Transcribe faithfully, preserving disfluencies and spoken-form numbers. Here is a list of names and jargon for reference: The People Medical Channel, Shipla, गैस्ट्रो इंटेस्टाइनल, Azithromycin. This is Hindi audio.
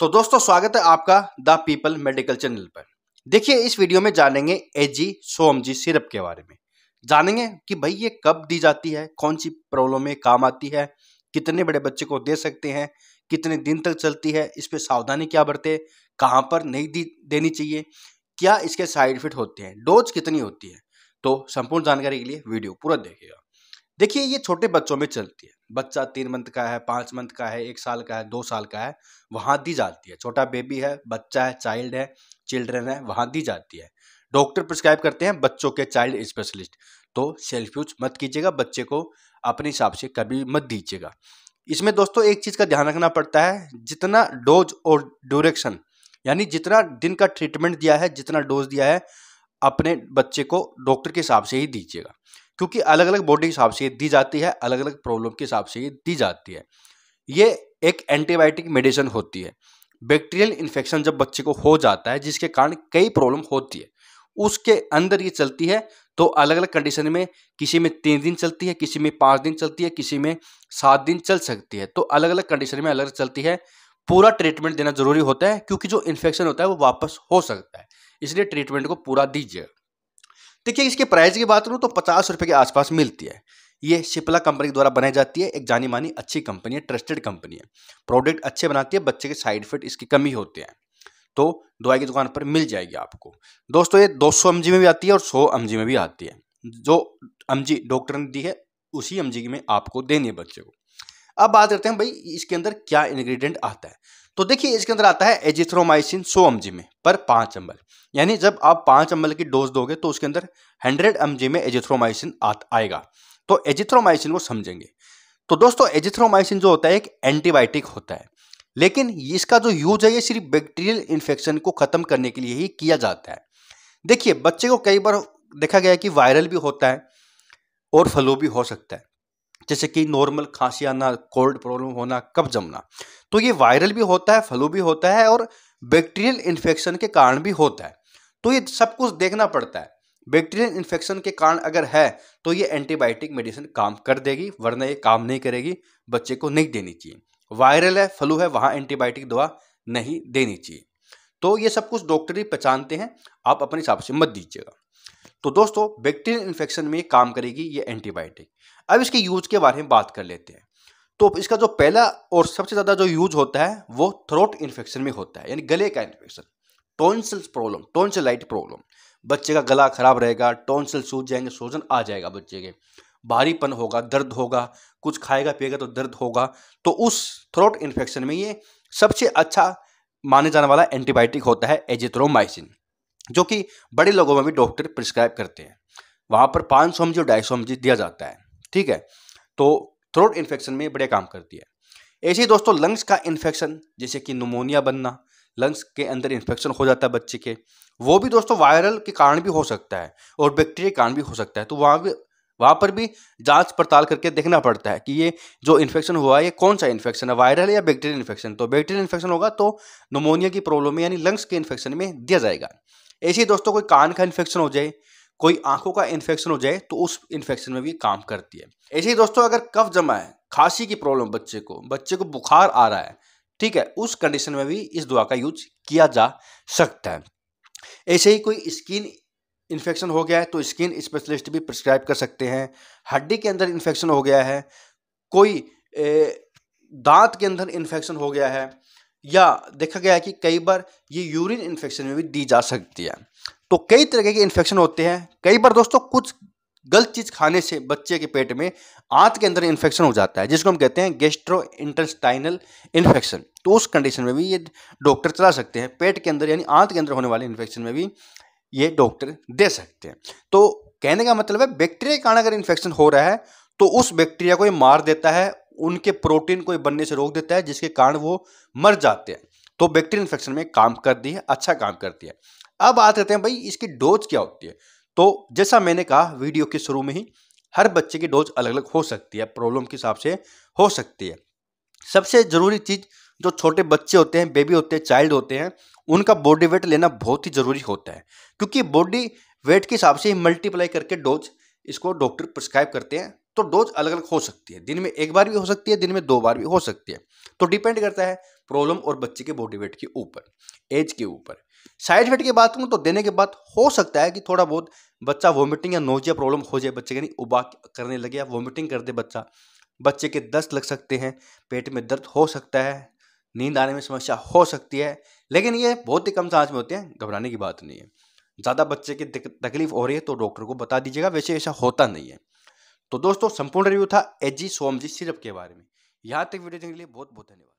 तो दोस्तों स्वागत है आपका द पीपल मेडिकल चैनल पर। देखिए इस वीडियो में जानेंगे एजी सिरप के बारे में, जानेंगे कि भाई ये कब दी जाती है, कौन सी प्रॉब्लम में काम आती है, कितने बड़े बच्चे को दे सकते हैं, कितने दिन तक चलती है, इस पे सावधानी क्या बरते, कहाँ पर नहीं दी देनी चाहिए, क्या इसके साइड इफेक्ट होते हैं, डोज कितनी होती है। तो संपूर्ण जानकारी के लिए वीडियो पूरा देखिएगा। देखिए ये छोटे बच्चों में चलती है, बच्चा तीन मंथ का है, पाँच मंथ का है, एक साल का है, दो साल का है, वहाँ दी जाती है। छोटा बेबी है, बच्चा है, चाइल्ड है, चिल्ड्रन है, वहाँ दी जाती है। डॉक्टर प्रिस्क्राइब करते हैं बच्चों के चाइल्ड स्पेशलिस्ट। तो सेल्फ यूज मत कीजिएगा, बच्चे को अपने हिसाब से कभी मत दीजिएगा। इसमें दोस्तों एक चीज़ का ध्यान रखना पड़ता है, जितना डोज और ड्यूरेक्शन यानी जितना दिन का ट्रीटमेंट दिया है, जितना डोज दिया है, अपने बच्चे को डॉक्टर के हिसाब से ही दीजिएगा, क्योंकि अलग अलग बॉडी के हिसाब से दी जाती है, अलग अलग प्रॉब्लम के हिसाब से दी जाती है। ये एक एंटीबायोटिक मेडिसिन होती है। बैक्टीरियल इन्फेक्शन जब बच्चे को हो जाता है, जिसके कारण कई प्रॉब्लम होती है, उसके अंदर ये चलती है। तो अलग अलग कंडीशन में किसी में तीन दिन चलती है, किसी में पाँच दिन चलती है, किसी में सात दिन चल सकती है। तो अलग अलग कंडीशन में अलग अलग चलती है। पूरा ट्रीटमेंट देना जरूरी होता है, क्योंकि जो इन्फेक्शन होता है वो वापस हो सकता है, इसलिए ट्रीटमेंट को पूरा दीजिएगा। देखिए इसके प्राइस की बात करूँ तो पचास रुपये के आसपास मिलती है। ये शिपला कंपनी द्वारा बनाई जाती है, एक जानी मानी अच्छी कंपनी है, ट्रस्टेड कंपनी है, प्रोडक्ट अच्छे बनाती है, बच्चे के साइड इफेक्ट इसकी कमी होते हैं। तो दवाई की दुकान पर मिल जाएगी आपको। दोस्तों ये दो सौ एम जी में भी आती है और सौ एम जी में भी आती है। जो एम जी डॉक्टर ने दी है उसी एम जी में आपको देनी है बच्चे को। अब बात करते हैं भाई इसके अंदर क्या इंग्रेडिएंट आता है। तो देखिए इसके अंदर आता है एजिथ्रोमाइसिन सौ एम जी में पर पाँच एम एल, यानी जब आप पाँच एम एल की डोज दोगे तो उसके अंदर सौ एम जी में एजिथ्रोमाइसिन आएगा। तो एजिथ्रोमाइसिन को समझेंगे। तो दोस्तों एजिथ्रोमाइसिन जो होता है एक एंटीबायोटिक होता है, लेकिन इसका जो यूज है ये सिर्फ बैक्टीरियल इन्फेक्शन को खत्म करने के लिए ही किया जाता है। देखिए बच्चे को कई बार देखा गया है कि वायरल भी होता है और फ्लू भी हो सकता है, जैसे कि नॉर्मल खांसी आना, कोल्ड प्रॉब्लम होना, कफ जमना। तो ये वायरल भी होता है, फ्लू भी होता है और बैक्टीरियल इन्फेक्शन के कारण भी होता है। तो ये सब कुछ देखना पड़ता है। बैक्टीरियल इन्फेक्शन के कारण अगर है तो ये एंटीबायोटिक मेडिसिन काम कर देगी, वरना ये काम नहीं करेगी, बच्चे को नहीं देनी चाहिए। वायरल है, फ्लू है, वहाँ एंटीबायोटिक दवा नहीं देनी चाहिए। तो ये सब कुछ डॉक्टर ही पहचानते हैं, आप अपने हिसाब से मत दीजिएगा। तो दोस्तों बैक्टीरियल इन्फेक्शन में काम करेगी ये एंटीबायोटिक। अब इसके यूज के बारे में बात कर लेते हैं। तो इसका जो पहला और सबसे ज़्यादा जो यूज होता है वो थ्रोट इन्फेक्शन में होता है, यानी गले का infection, tonsils problem, tonsillitis problem. बच्चे का गला खराब रहेगा, टॉन्सिल सूज जाएंगे, सूजन आ जाएगा, बच्चे के भारीपन होगा, दर्द होगा, कुछ खाएगा पिएगा तो दर्द होगा। तो उस थ्रोट इन्फेक्शन में ये सबसे अच्छा माने जाने वाला एंटीबायोटिक होता है एजिथ्रोमाइसिन, जो कि बड़े लोगों में भी डॉक्टर प्रिस्क्राइब करते हैं। वहाँ पर पाँच सौ एम जी और ढाई सौ एम जी दिया जाता है, ठीक है। तो थ्रोट इन्फेक्शन में बढ़िया काम करती है। ऐसे ही दोस्तों लंग्स का इन्फेक्शन, जैसे कि न्यूमोनिया बनना, लंग्स के अंदर इन्फेक्शन हो जाता है बच्चे के, वो भी दोस्तों वायरल के कारण भी हो सकता है और बैक्टीरिया के कारण भी हो सकता है। तो वहाँ भी वहाँ पर भी जांच पड़ताल करके देखना पड़ता है कि ये जो इन्फेक्शन हुआ है ये कौन सा इन्फेक्शन है, वायरल है या बैक्टीरियल इन्फेक्शन। तो बैक्टीरियल इन्फेक्शन होगा तो न्यूमोनिया की प्रॉब्लम में यानी लंग्स के इन्फेक्शन में दिया जाएगा। ऐसे ही दोस्तों कोई कान का इन्फेक्शन हो जाए, कोई आंखों का इन्फेक्शन हो जाए, तो उस इन्फेक्शन में भी काम करती है। ऐसे ही दोस्तों अगर कफ जमा है, खांसी की प्रॉब्लम, बच्चे को बच्चे को बुखार आ रहा है, ठीक है, उस कंडीशन में भी इस दवा का यूज किया जा सकता है। ऐसे ही कोई स्किन इन्फेक्शन हो गया है तो स्किन स्पेशलिस्ट भी प्रिस्क्राइब कर सकते हैं। हड्डी के अंदर इन्फेक्शन हो गया है, कोई दांत के अंदर इन्फेक्शन हो गया है, या देखा गया है कि कई बार ये यूरिन इन्फेक्शन में भी दी जा सकती है। तो कई तरह के इन्फेक्शन होते हैं। कई बार दोस्तों कुछ गलत चीज़ खाने से बच्चे के पेट में, आंत के अंदर इन्फेक्शन हो जाता है, जिसको हम कहते हैं गैस्ट्रो इंटेस्टाइनल इन्फेक्शन। तो उस कंडीशन में भी ये डॉक्टर चला सकते हैं। पेट के अंदर यानी आंत के अंदर होने वाले इन्फेक्शन में भी ये डॉक्टर दे सकते हैं। तो कहने का मतलब है बैक्टीरिया के कारण अगर इन्फेक्शन हो रहा है तो उस बैक्टीरिया को ये मार देता है, उनके प्रोटीन को ये बनने से रोक देता है, जिसके कारण वो मर जाते हैं। तो बैक्टीरिया इन्फेक्शन में काम करती है, अच्छा काम करती है। अब आते रहते हैं भाई इसकी डोज क्या होती है। तो जैसा मैंने कहा वीडियो के शुरू में ही, हर बच्चे की डोज अलग अलग हो सकती है, प्रॉब्लम के हिसाब से हो सकती है। सबसे ज़रूरी चीज़, जो छोटे बच्चे होते हैं, बेबी होते हैं, चाइल्ड होते हैं, उनका बॉडी वेट लेना बहुत ही ज़रूरी होता है, क्योंकि बॉडी वेट के हिसाब से मल्टीप्लाई करके डोज इसको डॉक्टर प्रिस्क्राइब करते हैं। तो डोज अलग अलग हो सकती है, दिन में एक बार भी हो सकती है, दिन में दो बार भी हो सकती है। तो डिपेंड करता है प्रॉब्लम और बच्चे के बॉडी वेट के ऊपर, एज के ऊपर। साइड इफेक्ट की बात करूँ तो देने के बाद हो सकता है कि थोड़ा बहुत बच्चा वॉमिटिंग या नोजिया प्रॉब्लम हो जाए, बच्चे के नहीं उबाक करने लगे या वॉमिटिंग कर दे बच्चा, बच्चे के दस्त लग सकते हैं, पेट में दर्द हो सकता है, नींद आने में समस्या हो सकती है, लेकिन ये बहुत ही कम सांस में होते हैं, घबराने की बात नहीं है। ज़्यादा बच्चे की तकलीफ हो रही है तो डॉक्टर को बता दीजिएगा, वैसे ऐसा होता नहीं है। तो दोस्तों संपूर्ण रिव्यू था एजी सोमजी सिरप के बारे में। यहाँ तक वीडियो देखने के लिए बहुत बहुत धन्यवाद।